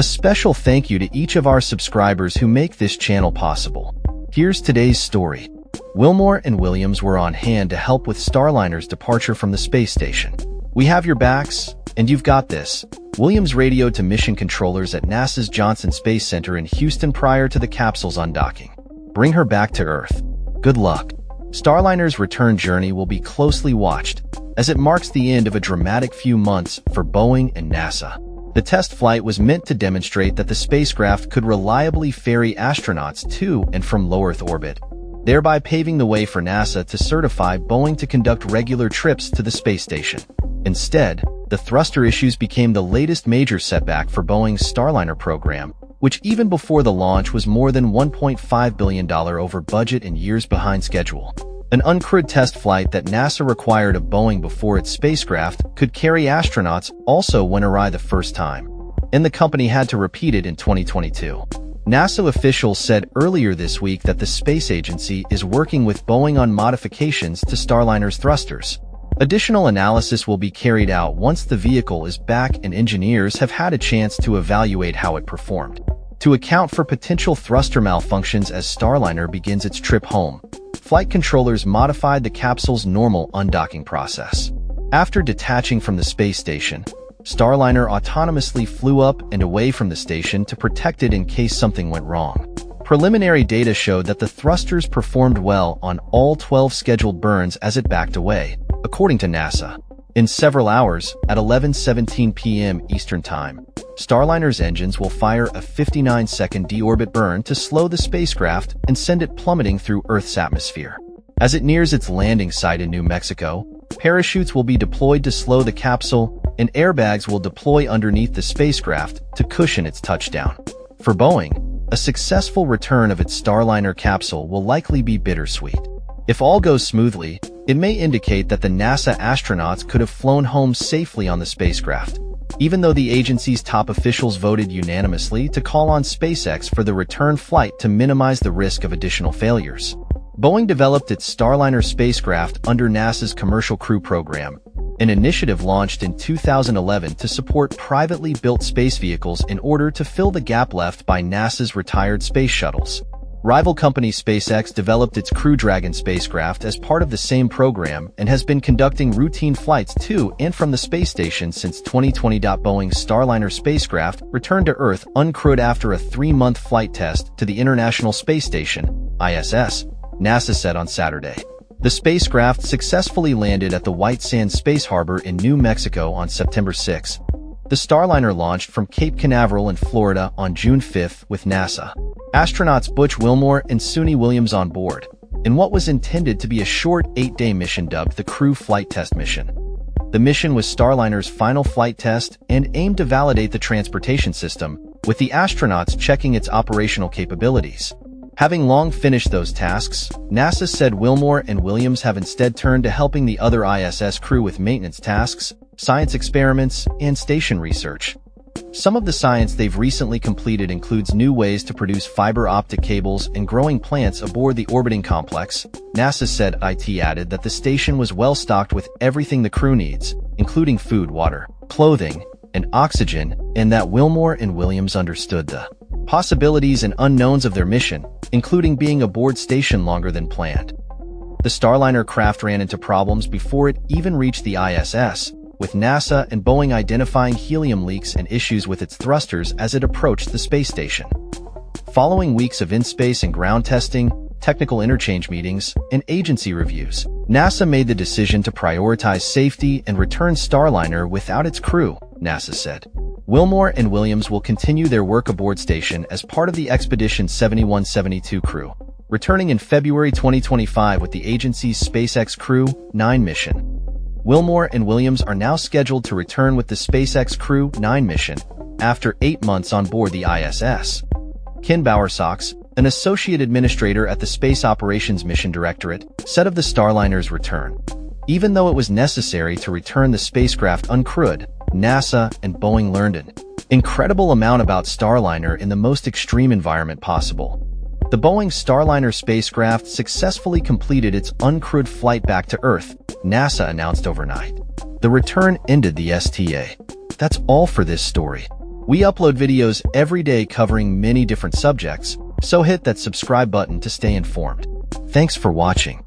A special thank you to each of our subscribers who make this channel possible. Here's today's story. Wilmore and Williams were on hand to help with Starliner's departure from the space station. "We have your backs, and you've got this," Williams radioed to mission controllers at NASA's Johnson Space Center in Houston prior to the capsule's undocking. "Bring her back to Earth. Good luck." Starliner's return journey will be closely watched, as it marks the end of a dramatic few months for Boeing and NASA. The test flight was meant to demonstrate that the spacecraft could reliably ferry astronauts to and from low Earth orbit, thereby paving the way for NASA to certify Boeing to conduct regular trips to the space station. Instead, the thruster issues became the latest major setback for Boeing's Starliner program, which even before the launch was more than $1.5 billion over budget and years behind schedule. An uncrewed test flight that NASA required of Boeing before its spacecraft could carry astronauts also went awry the first time, and the company had to repeat it in 2022. NASA officials said earlier this week that the space agency is working with Boeing on modifications to Starliner's thrusters. Additional analysis will be carried out once the vehicle is back and engineers have had a chance to evaluate how it performed. To account for potential thruster malfunctions as Starliner begins its trip home, flight controllers modified the capsule's normal undocking process. After detaching from the space station, Starliner autonomously flew up and away from the station to protect it in case something went wrong. Preliminary data showed that the thrusters performed well on all 12 scheduled burns as it backed away, according to NASA. In several hours, at 11:17 p.m. Eastern Time, Starliner's engines will fire a 59-second deorbit burn to slow the spacecraft and send it plummeting through Earth's atmosphere. As it nears its landing site in New Mexico, parachutes will be deployed to slow the capsule, and airbags will deploy underneath the spacecraft to cushion its touchdown. For Boeing, a successful return of its Starliner capsule will likely be bittersweet. If all goes smoothly, it may indicate that the NASA astronauts could have flown home safely on the spacecraft, even though the agency's top officials voted unanimously to call on SpaceX for the return flight to minimize the risk of additional failures. Boeing developed its Starliner spacecraft under NASA's Commercial Crew Program, an initiative launched in 2011 to support privately built space vehicles in order to fill the gap left by NASA's retired space shuttles. Rival company SpaceX developed its Crew Dragon spacecraft as part of the same program and has been conducting routine flights to and from the space station since 2020. Boeing's Starliner spacecraft returned to Earth uncrewed after a 3-month flight test to the International Space Station, ISS, NASA said on Saturday. The spacecraft successfully landed at the White Sands Space Harbor in New Mexico on September 6. The Starliner launched from Cape Canaveral in Florida on June 5 with NASA astronauts Butch Wilmore and Suni Williams on board, in what was intended to be a short 8-day mission dubbed the Crew Flight Test Mission. The mission was Starliner's final flight test and aimed to validate the transportation system, with the astronauts checking its operational capabilities. Having long finished those tasks, NASA said Wilmore and Williams have instead turned to helping the other ISS crew with maintenance tasks, science experiments, and station research. Some of the science they've recently completed includes new ways to produce fiber optic cables and growing plants aboard the orbiting complex. NASA said it added that the station was well stocked with everything the crew needs, including food, water, clothing, and oxygen, and that Wilmore and Williams understood the possibilities and unknowns of their mission, including being aboard station longer than planned. The Starliner craft ran into problems before it even reached the ISS, with NASA and Boeing identifying helium leaks and issues with its thrusters as it approached the space station. Following weeks of in-space and ground testing, technical interchange meetings, and agency reviews, NASA made the decision to prioritize safety and return Starliner without its crew, NASA said. Wilmore and Williams will continue their work aboard station as part of the Expedition 71/72 crew, returning in February 2025 with the agency's SpaceX Crew-9 mission. Wilmore and Williams are now scheduled to return with the SpaceX Crew-9 mission after 8 months on board the ISS. Ken Bowersox, an associate administrator at the Space Operations Mission Directorate, said of the Starliner's return, "Even though it was necessary to return the spacecraft uncrewed, NASA and Boeing learned an incredible amount about Starliner in the most extreme environment possible." The Boeing Starliner spacecraft successfully completed its uncrewed flight back to Earth, NASA announced overnight. The return ended the STA. That's all for this story. We upload videos every day covering many different subjects, so hit that subscribe button to stay informed. Thanks for watching.